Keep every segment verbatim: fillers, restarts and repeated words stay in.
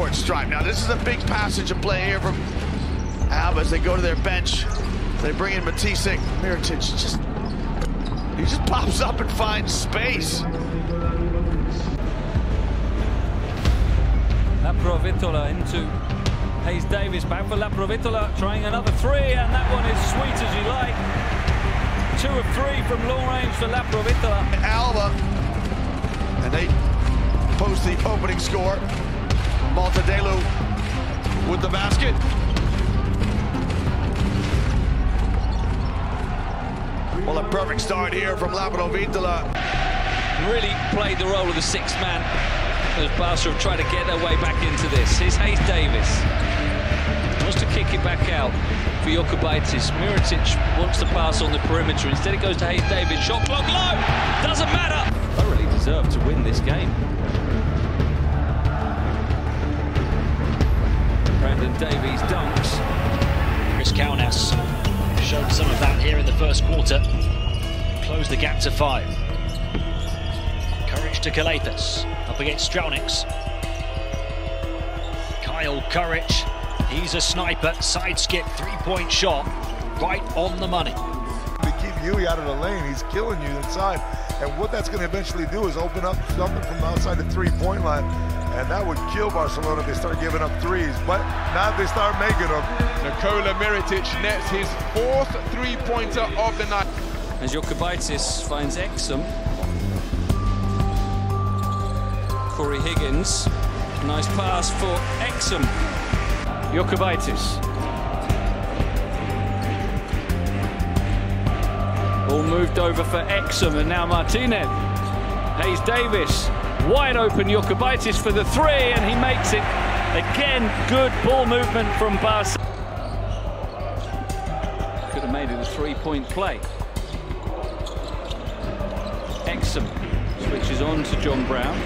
half-court stripe. Now, this is a big passage of play here from Alba as they go to their bench. They bring in Matisic Mirotić. Just, he just pops up and finds space. Laprovíttola into Hayes-Davis, back for Laprovíttola, trying another three, and that one is sweet as you like. Two of three from long range for Laprovíttola. Alba, and they post the opening score. Malta DeLu with the basket. Well, a perfect start here from Laprovíttola. Really played the role of the sixth man as Barca have tried to get their way back into this. Here's Hayes-Davis. Wants to kick it back out for Jokubaitis. Mirotić wants to pass on the perimeter. Instead it goes to Hayes-Davis. Shot clock low. Doesn't matter. Thoroughly really deserve to win this game. Brandon Davies dunks. Chris Kaunas showed some of that here in the first quarter. Closed the gap to five. Courage to Calathes, up against Straunix. Kyle Courage, he's a sniper, side skip, three-point shot, right on the money. They keep Yui out of the lane, he's killing you inside. And what that's going to eventually do is open up something from outside the three-point line. And that would kill Barcelona if they start giving up threes, but now they start making them. Nikola Mirotic nets his fourth three-pointer of the night. As Jokubaitis finds Exum. Corey Higgins, nice pass for Exum. Jokubaitis. All moved over for Exum, and now Martinez. Hayes-Davis, wide open Jokubaitis for the three, and he makes it. Again, good ball movement from Barca. Could have made it a three-point play. Exum switches on to John Brown.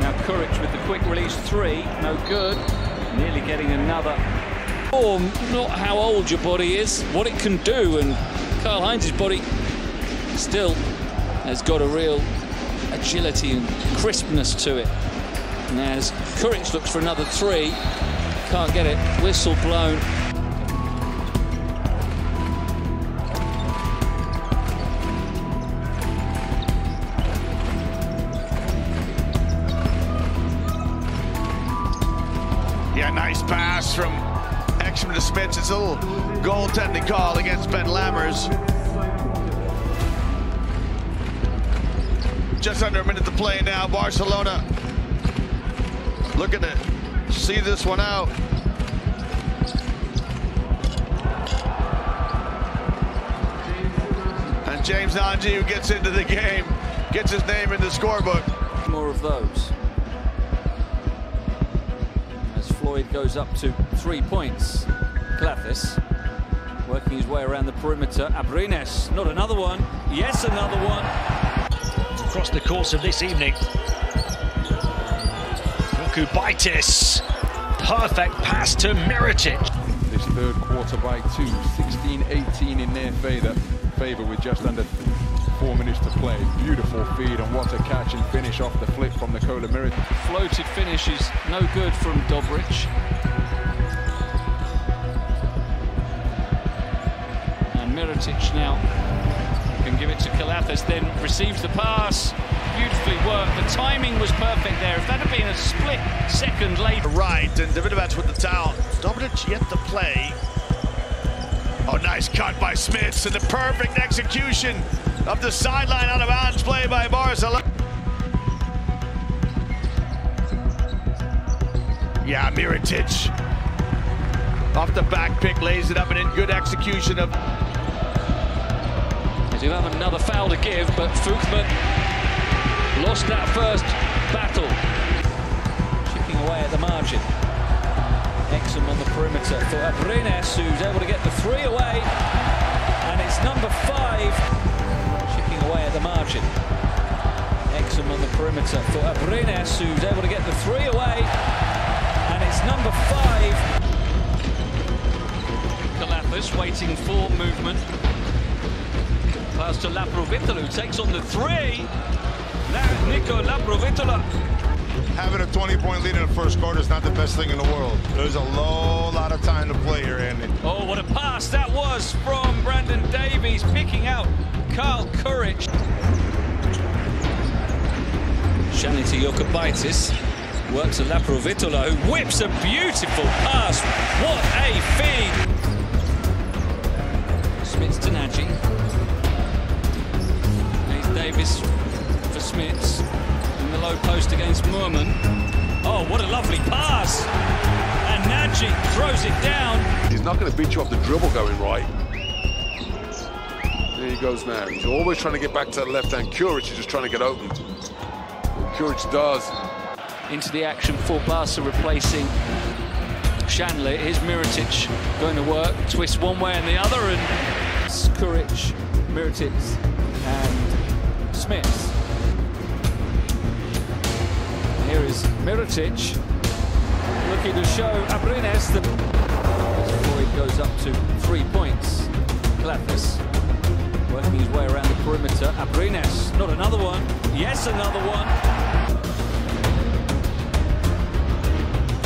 Now Kuric with the quick release three, no good. Nearly getting another. Or not how old your body is, what it can do, and Karl Heinz's body still has got a real agility and crispness to it. And as Kuric looks for another three, can't get it, whistle blown. Yeah, nice pass from Exum to Smiths. It's a little goaltending call against Ben Lammers. Just under a minute to play now. Barcelona looking to see this one out. And James Nnaji, who gets into the game, gets his name in the scorebook. More of those. Floyd goes up to three points. Calathes working his way around the perimeter. Abrines, not another one. Yes, another one. Across the course of this evening, Jokubaitis, perfect pass to Mirotić. This third quarter by two, sixteen eighteen in their favour, favour with just under four minutes to play. Beautiful feed, and what a catch and finish off the flick from Nicola Mirotić. Floated finish is no good from Dobrich. And Mirotić now can give it to Calathes, then receives the pass. Beautifully worked. The timing was perfect there. If that had been a split second later. Right, and Davidovic with the towel. Dobrich yet to play. Oh, nice cut by Smiths, and the perfect execution of the sideline out of bounds play by Barcelona. Yeah, Mirotić off the back pick, lays it up, and in good execution of. They do have another foul to give, but Fuchsman lost that first battle. Chipping away at the margin. Exum on the perimeter for Abrines, who's able to get the three away, and it's number five. Away at the margin. Exum on the perimeter for Abrines, who's able to get the three away, and it's number five. Calathes waiting for movement. Pass to Laprovíttola, who takes on the three. Now Nico Laprovíttola. having a twenty-point lead in the first quarter is not the best thing in the world. There's a low lot of time to play here, Andy. Oh, what a pass that was from Brandon Davies, picking out Kyle Courage. Shanley to Jokubaitis, works to Laprovíttola, who whips a beautiful pass. What a feed! Smits to Nnaji. Hayes-Davis for Smits. In the low post against Moorman. Oh, what a lovely pass! And Nnaji throws it down. He's not going to beat you off the dribble going right. There he goes now. He's always trying to get back to that left hand. Kuric is just trying to get open. Kuric does. Into the action for Barca, replacing Shanley. Here's Mirotić going to work, twist one way and the other, and Kuric, Mirotić and Smiths. Here is Mirotić looking to show Abrines the before he goes up to three points. Kalapis working his way around the perimeter. Abrines, not another one. Yes, another one.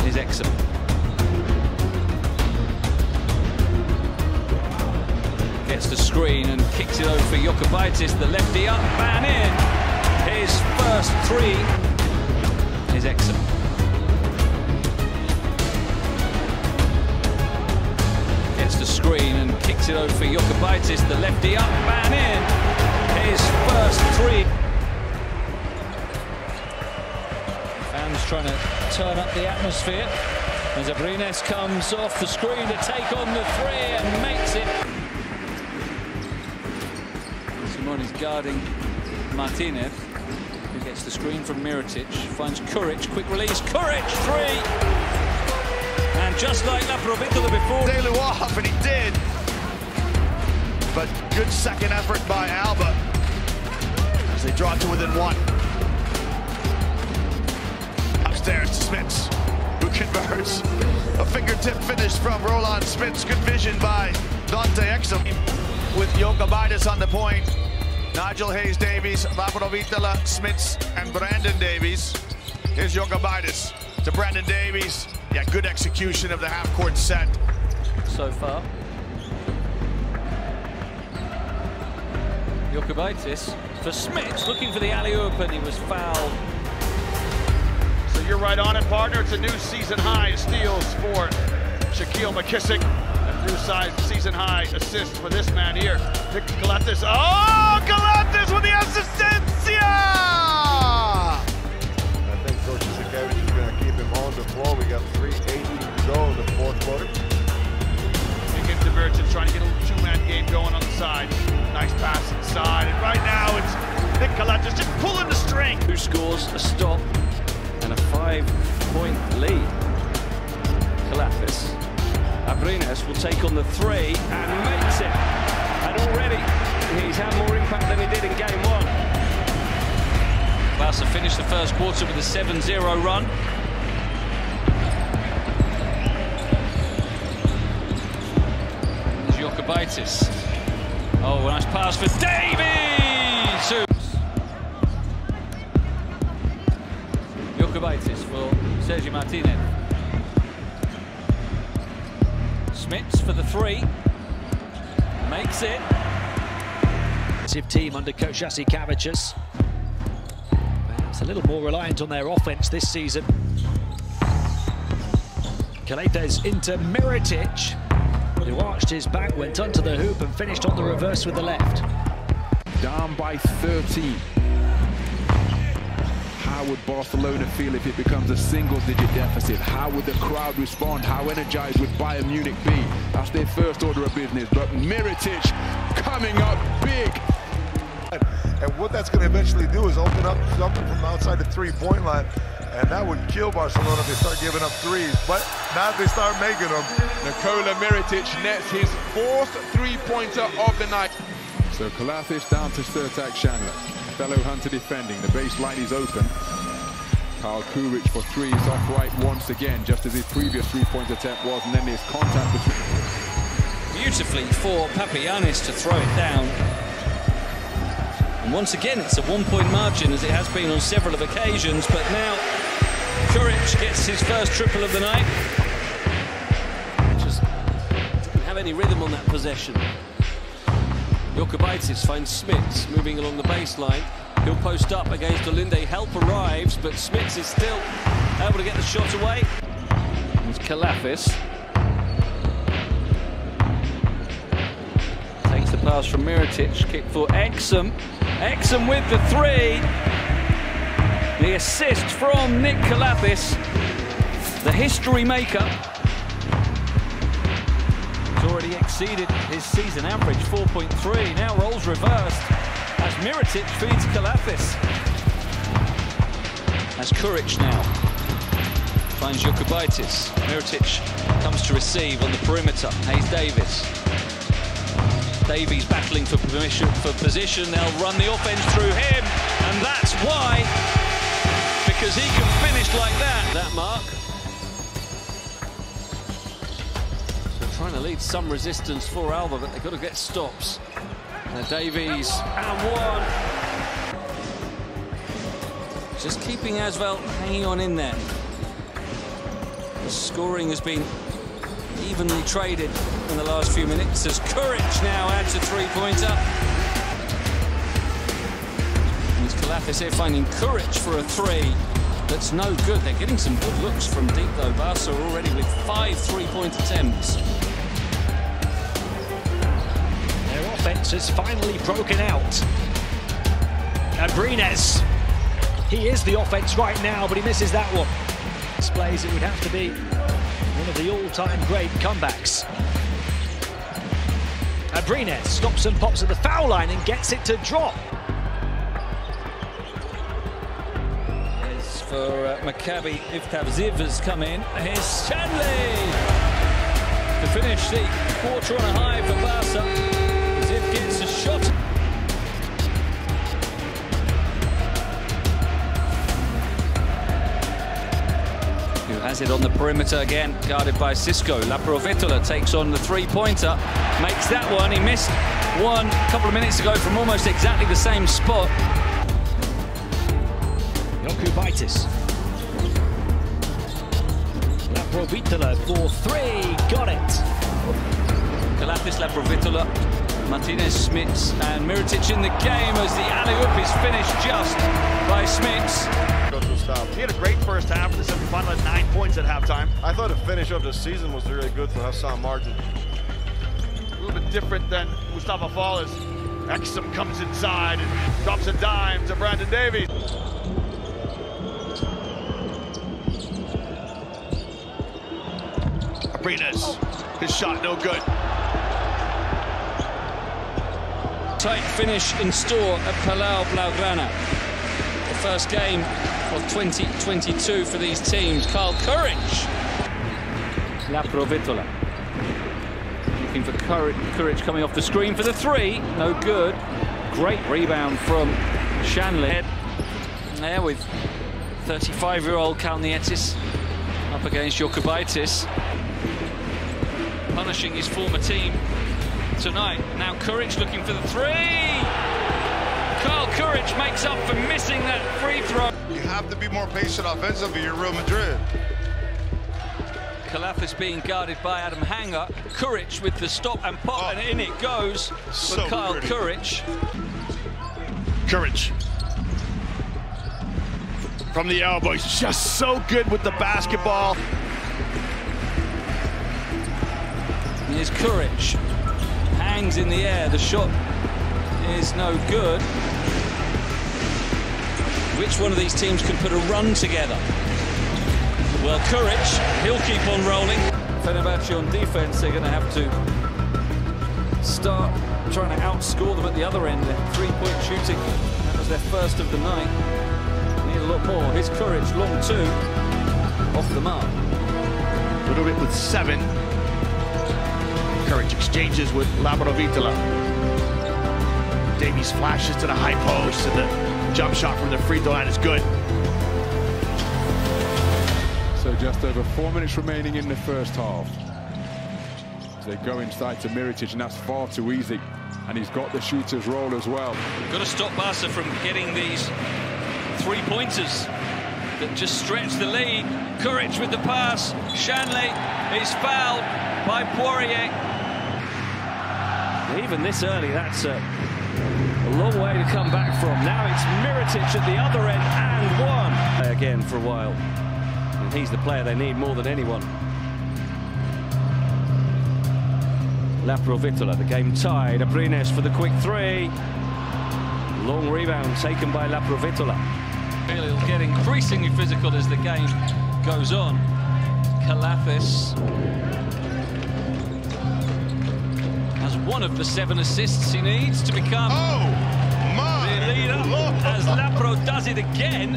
Is Exum. Gets the screen and kicks it over for Jokubaitis, the lefty up, man in. His first three is Exum. Gets the screen and kicks it over for Jokubaitis, the lefty up, man in. His first three. Fans trying to turn up the atmosphere as Abrines comes off the screen to take on the three and makes it. Simone is guarding Martinez, who gets the screen from Mirotić, finds Kuric, quick release, Kuric, three! And just like Laprovíttola before... DeLu off, and he did! But good second effort by Alba, as they draw to within one. There's Smits, who converts. A fingertip finish from Roland Smits. Good vision by Dante Exum. With Jokubaitis on the point, Nigel Hayes-Davies, Laprovíttola, Smits, and Brandon Davies. Here's Jokubaitis to Brandon Davies. Yeah, good execution of the half-court set so far. Jokubaitis for Smits, looking for the alley-oop, and he was fouled. You're right on it, partner. It's a new season high steals for Shaquille McKissick. A new size season high assist for this man here. Nick Calathes. Oh, Calathes with the assistencia! I think Coach Jasikevicius is going to keep him on the floor. We got three eighteen to go in the fourth quarter. Big game divergence, trying to get a little two-man game going on the side. Nice pass inside. And right now it's Nick Calathes just pulling the string. Who scores a stop? And a five-point lead. Kalapis. Abrines will take on the three and makes it. And already he's had more impact than he did in game one. Barca finished the first quarter with a seven zero run. There's Jokubaitis. Oh, nice pass for Davies! For Sergi Martínez. Smits for the three. Makes it. Team under coach Jasikevicius. Perhaps a little more reliant on their offense this season. Calathes into Mirotić, who arched his back, went under the hoop and finished on the reverse with the left. Down by thirteen. How would Barcelona feel if it becomes a single-digit deficit? How would the crowd respond? How energized would Bayern Munich be? That's their first order of business. But Mirotić coming up big. And what that's going to eventually do is open up something from outside the three-point line. And that would kill Barcelona if they start giving up threes. But now they start making them. Nikola Mirotić nets his fourth three-pointer of the night. So Calathes down to Sertac Shanley. Fellow Hunter defending, the baseline is open. Kyle Courage for three is off right once again, just as his previous three-point attempt was, and then there's contact between... Beautifully for Papagiannis to throw it down. And once again, it's a one-point margin, as it has been on several of occasions, but now... Kuric gets his first triple of the night. Just didn't have any rhythm on that possession. Jokubaitis finds Smits moving along the baseline. He'll post up against Olinde. Help arrives, but Smits is still able to get the shot away. It's Kalapis. Takes the pass from Mirotić. Kick for Exum. Exum with the three. The assist from Nick Calathes, the history maker. He's already exceeded his season average, four point three. Now rolls reversed as Mirotić feeds Calathes. As Kuric now finds Jokubaitis. Mirotić comes to receive on the perimeter. Hayes-Davis. Davies battling for permission for position. They'll run the offense through him, and that's why. Because he can finish like that. That mark. They're trying to lead some resistance for Alba, but they've got to get stops. And Davies. And one. Just keeping Asvel hanging on in there. The scoring has been evenly traded in the last few minutes as Kuric now adds a three-pointer. Calathes here finding Kuric for a three. That's no good. They're getting some good looks from deep though. Barca already with five three-point attempts. Their offense has finally broken out. Abrines. He is the offense right now, but he misses that one. Displays it would have to be one of the all-time great comebacks. Abrines stops and pops at the foul line and gets it to drop. For uh, Maccabi, Iftav-Ziv has come in. Here's Shanley to finish the quarter on a high for Barca. Ziv gets a shot. Who has it on the perimeter again, guarded by Cisco. Laprovíttola takes on the three-pointer, makes that one. He missed one a couple of minutes ago from almost exactly the same spot. Jokubaitis. Laprovíttola for three, got it. Kalapis, Laprovíttola, Martínez, Smits and Mirotić in the game as the alley-oop is finished just by Smits. He had a great first half in the semi-final at nine points at halftime. I thought the finish of the season was really good for Hassan Martin. A little bit different than Mustafa Fallis. Exum comes inside and drops a dime to Brandon Davies. Abrines, his shot no good. Tight finish in store at Palau Blaugrana. The first game of twenty twenty-two for these teams. Kyle Courage. Laprovíttola. Looking for Courage, Courage coming off the screen for the three. No good. Great rebound from Shanley. There with thirty-five-year-old Kalnietis up against Jokubaitis. Punishing his former team tonight. Now Kuric looking for the three. Kyle Kuric makes up for missing that free throw. You have to be more patient offensively, you're Real Madrid. Calathes being guarded by Adam Hanger. Kuric with the stop and pop, oh, and in it goes so for Kyle pretty. Kuric. Kuric from the elbow. He's just so good with the basketball. Is Kuric hangs in the air, the shot is no good. Which one of these teams can put a run together? Well, Kuric, he'll keep on rolling. Fenerbahce on defense, they're going to have to start trying to outscore them at the other end. Their three-point shooting, that was their first of the night. Need a lot more. Here's Kuric, long two, off the mark. A little bit with seven. Courage exchanges with Laprovíttola. Davies flashes to the high post, and the jump shot from the free throw line is good. So just over four minutes remaining in the first half. They go inside to Mirotić, and that's far too easy. And he's got the shooter's role as well. Got to stop Barca from getting these three-pointers. that just stretched the lead. Courage with the pass. Shanley is fouled by Poirier. Even this early, that's a long way to come back from. Now it's Mirotić at the other end and one. Again for a while. And he's the player they need more than anyone. Laprovíttola, the game tied. Abrines for the quick three. Long rebound taken by Laprovíttola. He'll get increasingly physical as the game goes on. Calathes has one of the seven assists he needs to become oh, the leader, Lord. As Lapro does it again.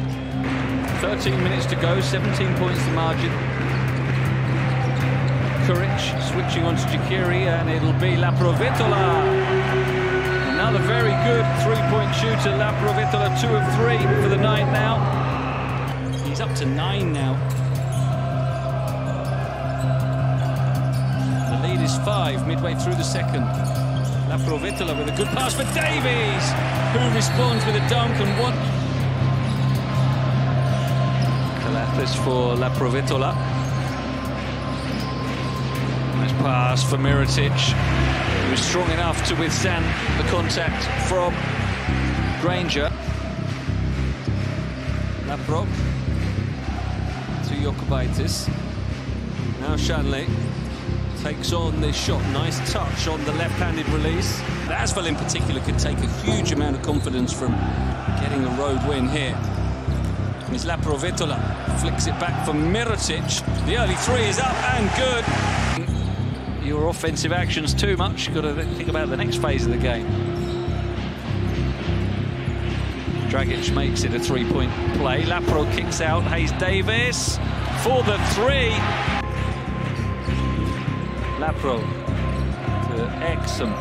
thirteen minutes to go, seventeen points the margin. Kuric switching on to Jakiri, and it'll be Laprovíttola. Another very good three-point shooter, Laprovíttola, two of three for the night now. He's up to nine now. The lead is five midway through the second. Laprovíttola with a good pass for Davies, who responds with a dunk and one. Calathes for Laprovíttola. Nice pass for Mirotić. Was strong enough to withstand the contact from Granger. Laprov to Jokubaitis. Now Shanley takes on this shot. Nice touch on the left-handed release. Asvel in particular could take a huge amount of confidence from getting a road win here. It's Laprovíttola, flicks it back for Mirotić. The early three is up and good. Your offensive action's too much. You've got to think about the next phase of the game. Dragic makes it a three-point play. Lapro kicks out. Hayes-Davis for the three. Lapro to Exum.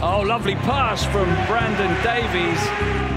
Oh, lovely pass from Brandon Davies.